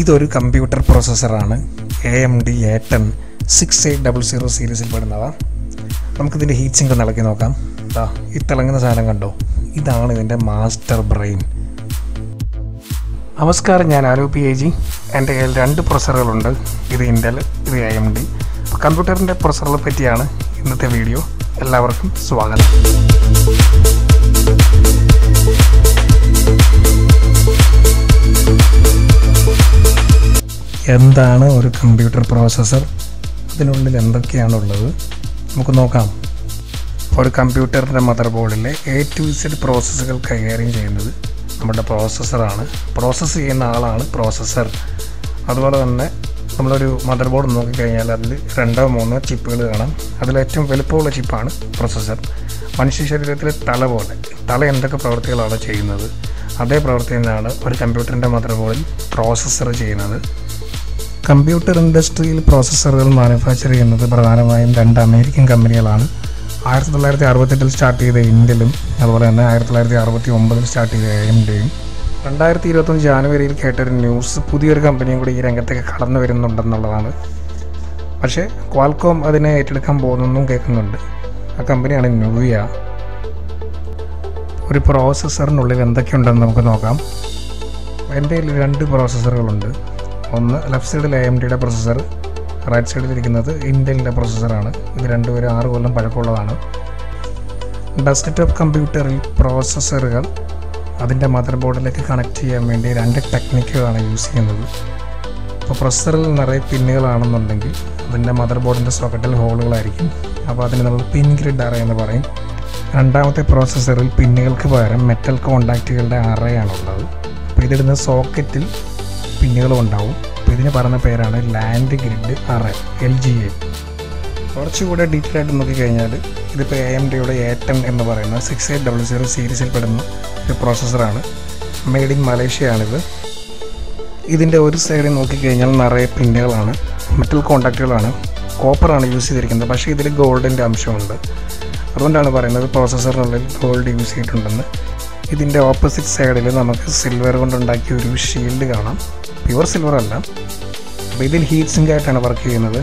ഇതൊരു computer പ്രോസസ്സറാണ് AMD A10 6800 സീരീസിൽ പെടുന്നവ. നമുക്കിതിൻ്റെ ഹീറ്റ് സിങ്ക് ഇളക്കി നോക്കാം. ദാ ഈ തിളങ്ങുന്ന സാധനം കണ്ടോ, ഇതാണ് ഇതിൻ്റെ മാസ്റ്റർ ബ്രെയിൻ. നമസ്കാരം, ഞാൻ ആരോ പി എ ജി. എൻ്റെ കയ്യിൽ രണ്ട് പ്രൊസറുകളുണ്ട്, ഇത് ഇൻ്റൽ, ഇത് AMD. കമ്പ്യൂട്ടറിൻ്റെ പ്രൊസറുകളെ പറ്റിയാണ് ഇന്നത്തെ വീഡിയോ. എല്ലാവർക്കും സ്വാഗതം. എന്താണ് ഒരു കമ്പ്യൂട്ടർ പ്രോസസ്സർ, അതിനുള്ളിൽ എന്തൊക്കെയാണുള്ളത് നമുക്ക് നോക്കാം. ഒരു കമ്പ്യൂട്ടറിൻ്റെ മദർ ബോർഡിലെ A to Z പ്രോസസ്സുകൾ കൈകാര്യം ചെയ്യുന്നത് നമ്മുടെ പ്രോസസ്സറാണ്. പ്രോസസ്സ് ചെയ്യുന്ന ആളാണ് പ്രോസസ്സർ. അതുപോലെ തന്നെ നമ്മളൊരു മദർ ബോർഡ് നോക്കിക്കഴിഞ്ഞാൽ അതിൽ രണ്ടോ മൂന്നോ ചിപ്പുകൾ കാണാം. അതിലേറ്റവും വലുപ്പമുള്ള ചിപ്പാണ് പ്രോസസ്സർ. മനുഷ്യ ശരീരത്തിലെ തല പോലെ, തല എന്തൊക്കെ പ്രവൃത്തികളാണ് ചെയ്യുന്നത് അതേ പ്രവൃത്തിയിൽ നിന്നാണ് ഒരു കമ്പ്യൂട്ടറിൻ്റെ മദർ ബോർഡിൽ പ്രോസസ്സർ ചെയ്യുന്നത്. കമ്പ്യൂട്ടർ ഇൻഡസ്ട്രിയിൽ പ്രോസസ്സറുകൾ മാനുഫാക്ചർ ചെയ്യുന്നത് പ്രധാനമായും രണ്ട് അമേരിക്കൻ കമ്പനികളാണ്. 1968 സ്റ്റാർട്ട് ചെയ്ത ഇൻ്റലും അതുപോലെ തന്നെ 1969 സ്റ്റാർട്ട് ചെയ്ത AMDയും. 2021 ജാനുവരിയിൽ കേട്ടൊരു ന്യൂസ്, പുതിയൊരു കമ്പനിയും കൂടി ഈ രംഗത്തേക്ക് കടന്നു വരുന്നുണ്ടെന്നുള്ളതാണ്. പക്ഷേ ക്വാൽകോം അതിനെ ഏറ്റെടുക്കാൻ പോകുന്നൊന്നും കേൾക്കുന്നുണ്ട്. ആ കമ്പനിയാണ് ന്യൂയ. ഒരു പ്രോസസ്സറിനുള്ളിൽ എന്തൊക്കെയുണ്ടെന്ന് നമുക്ക് നോക്കാം. എൻ്റെ കയ്യിൽ രണ്ട് പ്രോസസ്സറുകളുണ്ട്. ഒന്ന് ലെഫ്റ്റ് സൈഡിൽ AMDയുടെ പ്രോസസ്സർ, റൈറ്റ് സൈഡിലിരിക്കുന്നത് ഇൻ്റലിൻ്റെ പ്രോസസ്സറാണ്. ഇത് രണ്ടുപേരും 6 കൊല്ലം പഴക്കമുള്ളതാണ്. ഡെസ്ക്ടോപ്പ് കമ്പ്യൂട്ടറിൽ പ്രോസസ്സറുകൾ അതിൻ്റെ മദർ ബോർഡിലേക്ക് കണക്ട് ചെയ്യാൻ വേണ്ടി രണ്ട് ടെക്നിക്കുകളാണ് യൂസ് ചെയ്യുന്നത്. അപ്പോൾ പ്രോസസ്സറിൽ നിറയെ പിന്നുകളാണെന്നുണ്ടെങ്കിൽ അതിൻ്റെ മദർ ബോർഡിൻ്റെ സോക്കറ്റിൽ ഹോളുകളായിരിക്കും. അപ്പോൾ അതിന് നമ്മൾ പിൻ ഗ്രിഡ് അറേ എന്ന് പറയും. രണ്ടാമത്തെ പ്രോസസ്സറിൽ പിന്നുകൾക്ക് പകരം മെറ്റൽ കോൺടാക്റ്റുകളുടെ അറേ ആണുള്ളത്. അപ്പോൾ ഇതിടുന്ന സോക്കറ്റിൽ പിന്നുകളും ഉണ്ടാവും. അപ്പോൾ ഇതിന് പറയുന്ന പേരാണ് ലാൻഡ് ഗ്രിഡ് അറേ, LGA. കുറച്ചുകൂടെ ഡീറ്റെയിൽ ആയിട്ട് നോക്കിക്കഴിഞ്ഞാൽ ഇതിപ്പോൾ AMDയുടെ A10 എന്ന് പറയുന്ന 6800 സീരീസിൽ പെടുന്ന ഒരു പ്രോസസ്സറാണ്. മെയ്ഡ് ഇൻ മലേഷ്യയാണിത്. ഇതിൻ്റെ ഒരു സൈഡിൽ നോക്കിക്കഴിഞ്ഞാൽ നിറയെ പിന്നുകളാണ്, മെറ്റൽ കോൺടാക്റ്റുകളാണ്. കോപ്പറാണ് യൂസ് ചെയ്തിരിക്കുന്നത്, പക്ഷേ ഇതിൽ ഗോൾഡിൻ്റെ അംശമുണ്ട്. അതുകൊണ്ടാണ് പറയുന്നത് പ്രോസസ്സറിനുള്ളിൽ ഗോൾഡ് യൂസ് ചെയ്തിട്ടുണ്ടെന്ന്. ഇതിൻ്റെ ഓപ്പോസിറ്റ് സൈഡിൽ നമുക്ക് സിൽവർ കൊണ്ടുണ്ടാക്കിയ ഒരു ഷീൽഡ് കാണാം. പ്യുവർ സിൽവർ അല്ല. അപ്പോൾ ഇതിൽ ഹീറ്റ് സിങ്കായിട്ടാണ് വർക്ക് ചെയ്യുന്നത്.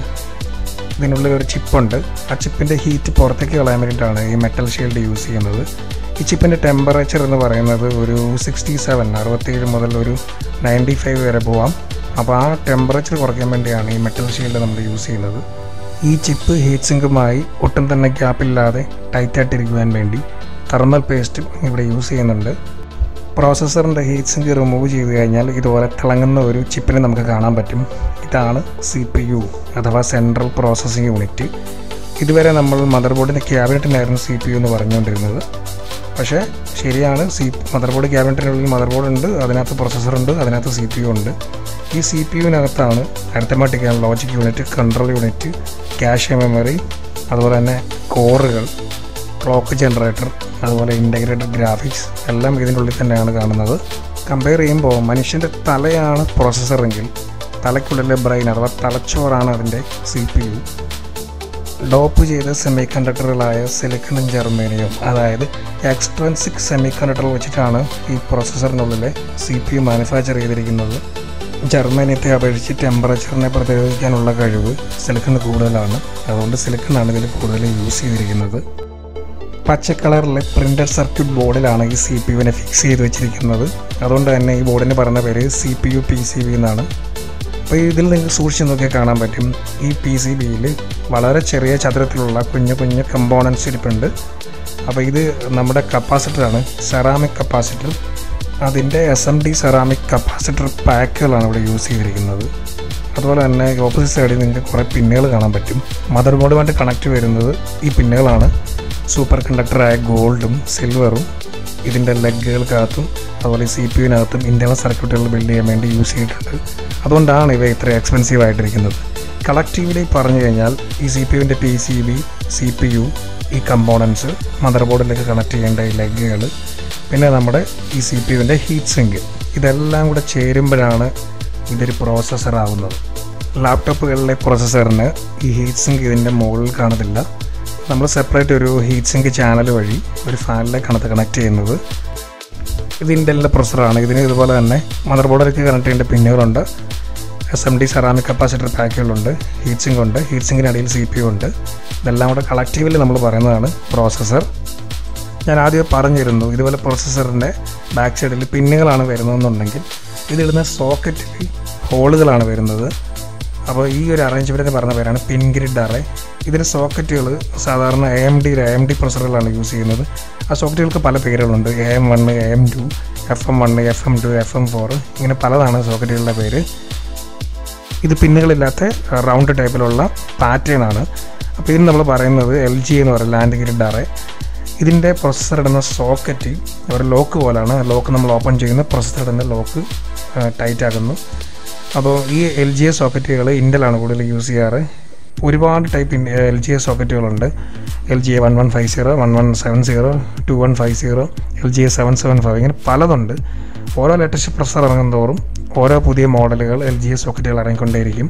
ഇതിനുള്ളിൽ ഒരു ചിപ്പുണ്ട്. ആ ചിപ്പിൻ്റെ ഹീറ്റ് പുറത്തേക്ക് കളയാൻ വേണ്ടിയിട്ടാണ് ഈ മെറ്റൽ ഷീൽഡ് യൂസ് ചെയ്യുന്നത്. ഈ ചിപ്പിൻ്റെ ടെമ്പറേച്ചർ എന്ന് പറയുന്നത് ഒരു 67 മുതൽ ഒരു 95 വരെ പോവാം. അപ്പോൾ ആ ടെമ്പറേച്ചർ കുറയ്ക്കാൻ വേണ്ടിയാണ് ഈ മെറ്റൽ ഷീൽഡ് നമ്മൾ യൂസ് ചെയ്യുന്നത്. ഈ ചിപ്പ് ഹീറ്റ് സിങ്കുമായി ഒട്ടും തന്നെ ഗ്യാപ്പില്ലാതെ ടൈറ്റായിട്ടിരിക്കുവാൻ വേണ്ടി തെർമൽ പേസ്റ്റും ഇവിടെ യൂസ് ചെയ്യുന്നുണ്ട്. പ്രോസസ്സറിൻ്റെ ഹീറ്റ് സിങ്ക് റിമൂവ് ചെയ്ത് കഴിഞ്ഞാൽ ഇതുപോലെ തിളങ്ങുന്ന ഒരു ചിപ്പിനെ നമുക്ക് കാണാൻ പറ്റും. ഇതാണ് CPU അഥവാ സെൻട്രൽ പ്രോസസ്സിംഗ് യൂണിറ്റ്. ഇതുവരെ നമ്മൾ മദർ ബോർഡിൻ്റെ ക്യാബിനറ്റിനായിരുന്നു CPU എന്ന് പറഞ്ഞുകൊണ്ടിരുന്നത്. പക്ഷേ ശരിയാണ്, മദർ ബോർഡ് ക്യാബിനറ്റിനുള്ളിൽ മദർ ബോർഡ് ഉണ്ട്, അതിനകത്ത് പ്രോസസ്സറുണ്ട്, അതിനകത്ത് CPU ഉണ്ട്. ഈ CPUവിനകത്താണ് arithmetic and logic unit, control unit, cache memory, അതുപോലെ തന്നെ കോറുകൾ, ക്ലോക്ക് ജനറേറ്റർ, അതുപോലെ ഇൻ്റഗ്രേറ്റഡ് ഗ്രാഫിക്സ് എല്ലാം ഇതിൻ്റെ ഉള്ളിൽ തന്നെയാണ് കാണുന്നത്. കമ്പയർ ചെയ്യുമ്പോൾ മനുഷ്യൻ്റെ തലയാണ് പ്രോസസ്സറെങ്കിൽ തലയ്ക്കുള്ളിലെ ബ്രെയിൻ അഥവാ തലച്ചോറാണ് അതിൻ്റെ CPU. ഡോപ്പ് ചെയ്ത സെമി കണ്ടക്ടറുകളായ സിലിക്കണും ജർമേനിയും, അതായത് എക്സ്ട്രൻസിക് സെമി കണ്ടക്ടർ വെച്ചിട്ടാണ് ഈ പ്രോസസ്സറിനുള്ളിലെ CPU മാനുഫാക്ചർ ചെയ്തിരിക്കുന്നത്. ജർമേനിയത്തെ അപേക്ഷിച്ച് ടെമ്പറേച്ചറിനെ പ്രതിരോധിക്കാനുള്ള കഴിവ് സിലിക്കൺ കൂടുതലാണ്. അതുകൊണ്ട് സിലിക്കണാണ് ഇതിൽ കൂടുതൽ യൂസ് ചെയ്തിരിക്കുന്നത്. പച്ച കളറിലെ പ്രിൻ്റഡ് സർക്യൂട്ട് ബോർഡിലാണ് ഈ CPUവിനെ ഫിക്സ് ചെയ്ത് വെച്ചിരിക്കുന്നത്. അതുകൊണ്ട് തന്നെ ഈ ബോർഡിന് പറയുന്ന പേര് CPU PCB എന്നാണ്. അപ്പോൾ ഇതിൽ നിങ്ങൾക്ക് സൂക്ഷിച്ച് നോക്കിയാൽ കാണാൻ പറ്റും, ഈ PCBയിൽ വളരെ ചെറിയ ചതുരത്തിലുള്ള കുഞ്ഞു കുഞ്ഞു കമ്പോണൻസ് ഇരിപ്പുണ്ട്. അപ്പോൾ ഇത് നമ്മുടെ കപ്പാസിറ്ററാണ്, സെറാമിക് കപ്പാസിറ്റർ. അതിൻ്റെ SMD സെറാമിക് കപ്പാസിറ്റർ പാക്കുകളാണ് ഇവിടെ യൂസ് ചെയ്തിരിക്കുന്നത്. അതുപോലെ തന്നെ ഓപ്പോസിറ്റ് സൈഡിൽ നിങ്ങൾക്ക് കുറേ പിന്നുകൾ കാണാൻ പറ്റും. മദർ ബോർഡുമായിട്ട് കണക്റ്റ് വരുന്നത് ഈ പിന്നുകളാണ്. സൂപ്പർ കണ്ടക്ടറായ ഗോൾഡും സിൽവറും ഇതിൻ്റെ ലെഗുകൾക്കകത്തും അതുപോലെ CPUവിനകത്തും ഇൻ്റർണൽ സർക്യൂട്ടുകൾ ബിൽഡ് ചെയ്യാൻ വേണ്ടി യൂസ് ചെയ്തിട്ടുണ്ട്. അതുകൊണ്ടാണ് ഇവ ഇത്ര എക്സ്പെൻസീവ് ആയിട്ടിരിക്കുന്നത്. കളക്റ്റീവ്ലി പറഞ്ഞു കഴിഞ്ഞാൽ ഈ CPUവിൻ്റെ PCB, CPU, ഈ കമ്പോണൻസ്, മദർ ബോർഡിലേക്ക് കണക്ട് ചെയ്യേണ്ട ഈ ലെഗുകൾ, പിന്നെ നമ്മുടെ ഈ CPUവിൻ്റെ ഹീറ്റ് സിങ്ക്, ഇതെല്ലാം കൂടെ ചേരുമ്പോഴാണ് ഇതൊരു പ്രോസസ്സർ ആവുന്നത്. ലാപ്ടോപ്പുകളിലെ പ്രോസസ്സറിന് ഈ ഹീറ്റ് സിങ്ക് ഇതിൻ്റെ മുകളിൽ കാണത്തില്ല. നമ്മൾ സെപ്പറേറ്റ് ഒരു ഹീറ്റ് സിങ്ക് ചാനൽ വഴി ഒരു ഫാനിലേക്ക് ആണ് കണക്ട് ചെയ്യുന്നത്. ഇത് ഇൻ്റലിൻ്റെ പ്രോസസ്സറാണ്. ഇതിന് ഇതുപോലെ തന്നെ മദർ ബോർഡിലേക്ക് കണക്ട് ചെയ്യേണ്ട പിന്നുകളുണ്ട്. SMD ceramic capacitor package ഉണ്ട്, ഹീറ്റ് സിങ്ക് ഉണ്ട്, ഹീറ്റ് സിങ്കിനടിയിൽ CPU ഉണ്ട്. ഇതെല്ലാം കൂടെ കളക്റ്റീവില് നമ്മൾ പറയുന്നതാണ് പ്രോസസ്സർ. ഞാൻ ആദ്യം പറഞ്ഞിരുന്നു ഇതുപോലെ പ്രോസസ്സറിൻ്റെ ബാക്ക് സൈഡിൽ പിന്നുകളാണ് വരുന്നതെന്നുണ്ടെങ്കിൽ ഇതിടുന്ന സോക്കറ്റിൽ ഹോളുകളാണ് വരുന്നത്. അപ്പോൾ ഈ ഒരു അറേഞ്ച്മെൻറ്റിന് പറഞ്ഞ പേരാണ് പിൻ ഗ്രിഡ് അറേ. ഇതിന് സോക്കറ്റുകൾ സാധാരണ എ എം ഡി പ്രൊസറുകളാണ് യൂസ് ചെയ്യുന്നത്. ആ സോക്കറ്റുകൾക്ക് പല പേരുകളുണ്ട്. AM1, AM2, FM1, FM2, FM4 ഇങ്ങനെ പലതാണ് സോക്കറ്റുകളുടെ പേര്. ഇത് പിന്നുകളില്ലാത്ത റൗണ്ട് ടൈപ്പിലുള്ള പാറ്റേൺ ആണ്. അപ്പോൾ ഇതിന് നമ്മൾ പറയുന്നത് LGA എന്ന് പറയുന്നത് ലാൻഡ് ഗ്രിഡ് അറേ. ഇതിൻ്റെ പ്രൊസസ്സർ ഇടുന്ന സോക്കറ്റ് ഒരു ലോക്ക് പോലാണ്. ലോക്ക് നമ്മൾ ഓപ്പൺ ചെയ്യുന്ന പ്രൊസസ്സർ ഇടുന്ന ലോക്ക് ടൈറ്റ് ആകുന്നു. അപ്പോൾ ഈ LGA സോക്കറ്റുകൾ ഇൻ്റലാണ് കൂടുതൽ യൂസ് ചെയ്യാറ്. ഒരുപാട് ടൈപ്പ് LGA സോക്കറ്റുകളുണ്ട്. LGA 1150, 1170, 2150, LGA 775 ഇങ്ങനെ പലതുണ്ട്. ഓരോ ലേറ്റസ്റ്റ് പ്രൊസസ്സർ ഇറങ്ങും തോറും ഓരോ പുതിയ മോഡലുകൾ LGA സോക്കറ്റുകൾ ഇറങ്ങിക്കൊണ്ടേയിരിക്കും.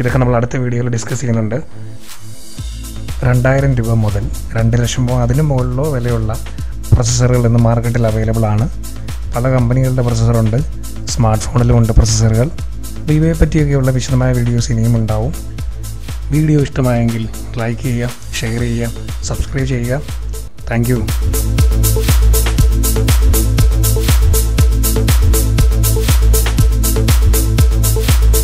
ഇതൊക്കെ നമ്മൾ അടുത്ത വീഡിയോയിൽ ഡിസ്കസ് ചെയ്യുന്നുണ്ട്. 2000 രൂപ മുതൽ 2 ലക്ഷം അതിന് മുകളിലോ വിലയുള്ള പ്രൊസസ്സറുകൾ ഇന്ന് മാർക്കറ്റിൽ അവൈലബിൾ ആണ്. പല കമ്പനികളുടെ പ്രൊസസ്സറുണ്ട്, സ്മാർട്ട് ഫോണിലുമുണ്ട് പ്രൊസസ്സറുകൾ. ഇവയെ പറ്റിയൊക്കെയുള്ള വിശദമായ വീഡിയോസ് ഇനിയും ഉണ്ടാവും. വീഡിയോ ഇഷ്ടമായെങ്കിൽ ലൈക്ക് ചെയ്യുക, ഷെയർ ചെയ്യുക, സബ്സ്ക്രൈബ് ചെയ്യുക. താങ്ക്